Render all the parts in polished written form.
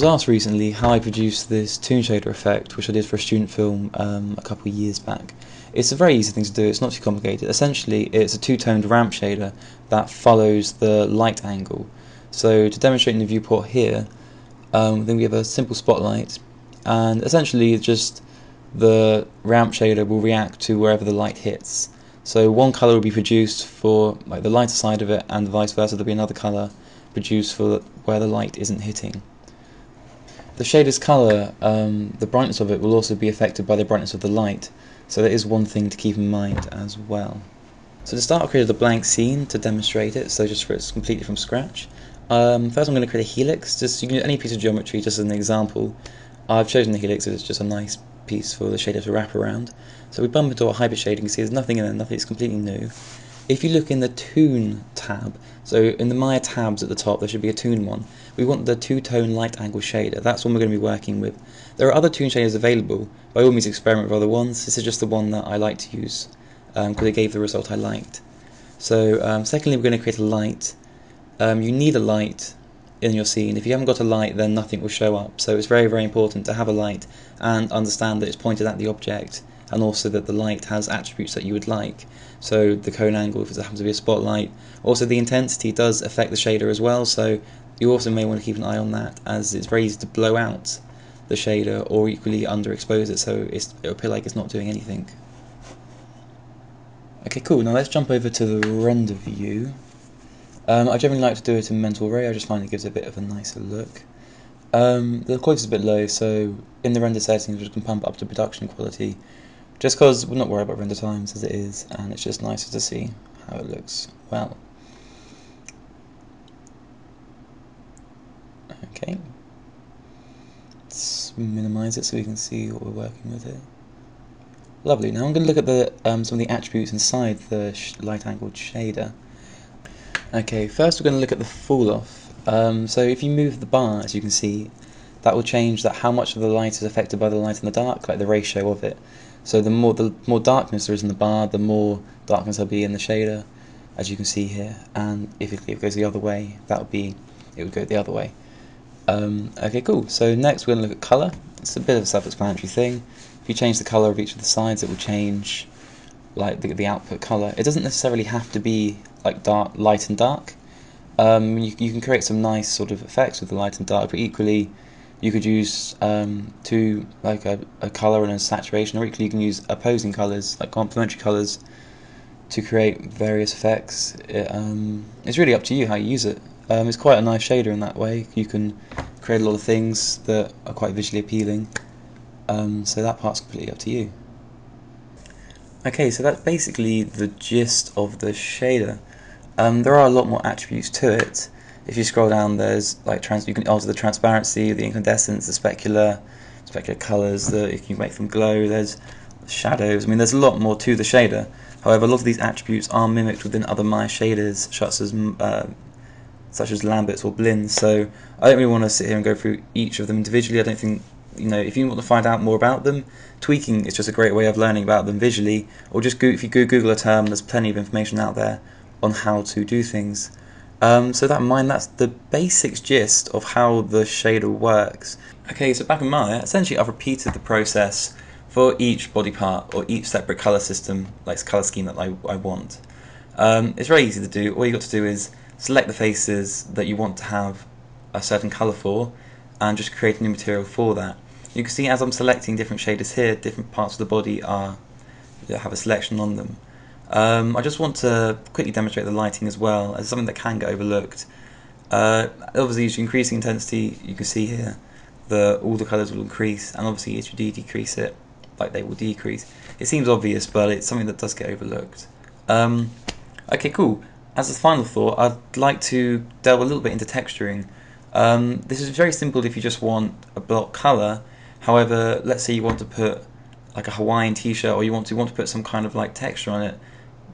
was asked recently how I produced this Toon shader effect, which I did for a student film a couple of years back. It's a very easy thing to do, it's not too complicated. Essentially, it's a two-toned ramp shader that follows the light angle. So to demonstrate in the viewport here, then we have a simple spotlight, and essentially just the ramp shader will react to wherever the light hits. So one colour will be produced for like the lighter side of it, and vice versa, there'll be another colour produced for where the light isn't hitting. The shader's colour, the brightness of it will also be affected by the brightness of the light, so that is one thing to keep in mind as well. So to start, I created a blank scene to demonstrate it, so just for it's completely from scratch. First I'm going to create a helix. Just, you can use any piece of geometry just as an example. I've chosen the helix, so it's just a nice piece for the shader to wrap around. So we bump into our Hyper Shade, you can see there's nothing in there, nothing's completely new. If you look in the Toon tab, so in the Maya tabs at the top there should be a Toon one. We want the two-tone light angle shader, that's one we're going to be working with. There are other Toon shaders available, by all means experiment with other ones. This is just the one that I like to use, because it gave the result I liked. So secondly, we're going to create a light. You need a light in your scene. If you haven't got a light, then nothing will show up, so it's very, very important to have a light and understand that it's pointed at the object, and also that the light has attributes that you would like. So the cone angle, if it happens to be a spotlight. Also the intensity does affect the shader as well, so you also may want to keep an eye on that, as it's very easy to blow out the shader or equally underexpose it, so it'll appear like it's not doing anything. Okay, cool, now let's jump over to the render view. I generally like to do it in Mental Ray, I just find it gives it a bit of a nicer look. The quality is a bit low, so in the render settings we can pump up to production quality, just because we're not worried about render times as it is, and it's just nicer to see how it looks well. Okay, let's minimise it so we can see what we're working with here. Lovely, now I'm going to look at the some of the attributes inside the light angled shader. Okay, first we're going to look at the fall off. So if you move the bar, as you can see, that will change that how much of the light is affected by the light and the dark, like the ratio of it. So the more darkness there is in the bar, the more darkness there'll be in the shader, as you can see here. And if it goes the other way, it would go the other way. Okay, cool. So next we're going to look at colour. It's a bit of a self-explanatory thing. If you change the colour of each of the sides, it will change like the output colour. It doesn't necessarily have to be like dark, light and dark. You can create some nice sort of effects with the light and dark, but equally you could use like a colour and a saturation, or equally you can use opposing colours, like complementary colours, to create various effects. It's really up to you how you use it. It's quite a nice shader in that way. You can create a lot of things that are quite visually appealing. So that part's completely up to you. Okay, so that's basically the gist of the shader. There are a lot more attributes to it. If you scroll down, there's like you can alter the transparency, the incandescence, the specular colours. You can make them glow. There's shadows. I mean, there's a lot more to the shader. However, a lot of these attributes are mimicked within other Maya shaders, such as Lambert's or Blin. So I don't really want to sit here and go through each of them individually. I don't think. You know, if you want to find out more about them, tweaking is just a great way of learning about them visually, or just if you Google a term, there's plenty of information out there on how to do things. So that in mind, that's the basic gist of how the shader works. Okay, so back in Maya, essentially I've repeated the process for each body part or each separate colour system, like colour scheme that I want. It's very easy to do. All you've got to do is select the faces that you want to have a certain colour for, and just create a new material for that. You can see as I'm selecting different shaders here, different parts of the body have a selection on them. I just want to quickly demonstrate the lighting as well, as something that can get overlooked. Obviously, as you increase the intensity, you can see here, all the colours will increase, and obviously as you decrease it, like they will decrease. It seems obvious, but it's something that does get overlooked. Okay, cool. As a final thought, I'd like to delve a little bit into texturing. This is very simple if you just want a block colour. However, let's say you want to put like a Hawaiian t-shirt, or you want to put some kind of like texture on it,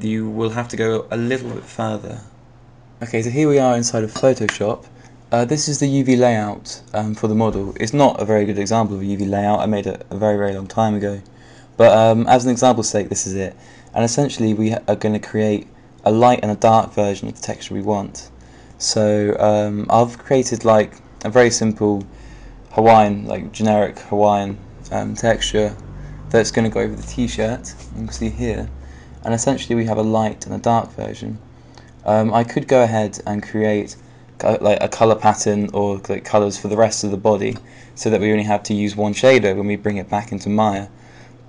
you will have to go a little bit further. Okay, so here we are inside of Photoshop. This is the UV layout for the model. It's not a very good example of a UV layout, I made it a very, very long time ago. But as an example's sake, this is it. And essentially we are going to create a light and a dark version of the texture we want. So I've created like a very simple Hawaiian, like generic Hawaiian texture that's going to go over the t-shirt, you can see here, and essentially we have a light and a dark version. I could go ahead and create like a colour pattern or like colours for the rest of the body so that we only have to use one shader when we bring it back into Maya.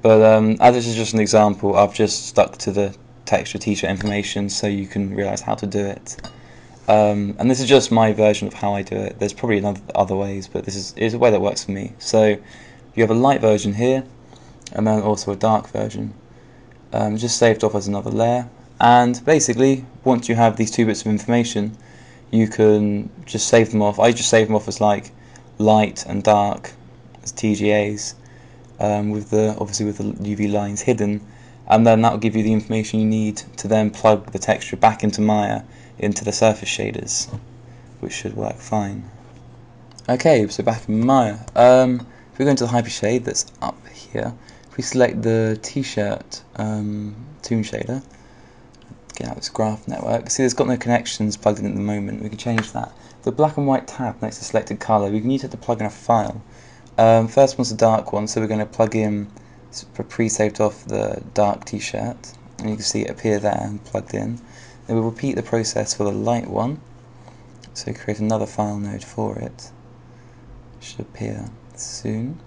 But as this is just an example, I've just stuck to the texture t-shirt information so you can realise how to do it. And this is just my version of how I do it. There's probably other ways, but this is a way that works for me. So you have a light version here and then also a dark version. Just saved off as another layer, and basically once you have these two bits of information you can just save them off. I just save them off as like light and dark as TGAs with the obviously with the UV lines hidden, and then that will give you the information you need to then plug the texture back into Maya into the surface shaders, which should work fine. Okay, so back in Maya, if we go into the Hyper Shade that's up here, if we select the t-shirt Toon shader, get out this graph network, see it's got no connections plugged in at the moment, we can change that. The black and white tab next to selected colour, we can use it to plug in a file. First one's the dark one, so we're going to plug in, pre-saved off the dark t-shirt, and you can see it appear there and plugged in. Then we'll repeat the process for the light one, so create another file node for it, it should appear soon.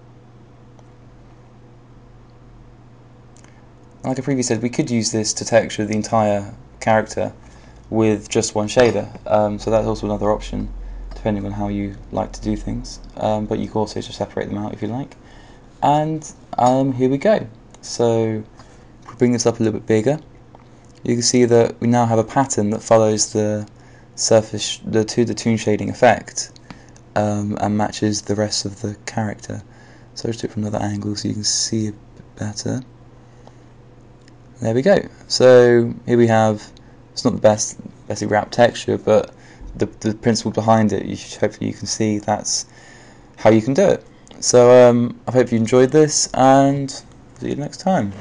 Like I previously said, we could use this to texture the entire character with just one shader, so that's also another option depending on how you like to do things, but you can also just separate them out if you like. And here we go. So if we bring this up a little bit bigger, you can see that we now have a pattern that follows the surface the Toon shading effect and matches the rest of the character. So I'll just do it from another angle so you can see it better. There we go. So here we have, it's not the best wrapped texture, but the principle behind it, hopefully you can see that's how you can do it. So I hope you enjoyed this, and see you next time.